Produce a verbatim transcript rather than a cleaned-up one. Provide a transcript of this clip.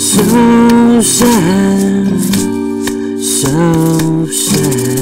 So sad, so sad.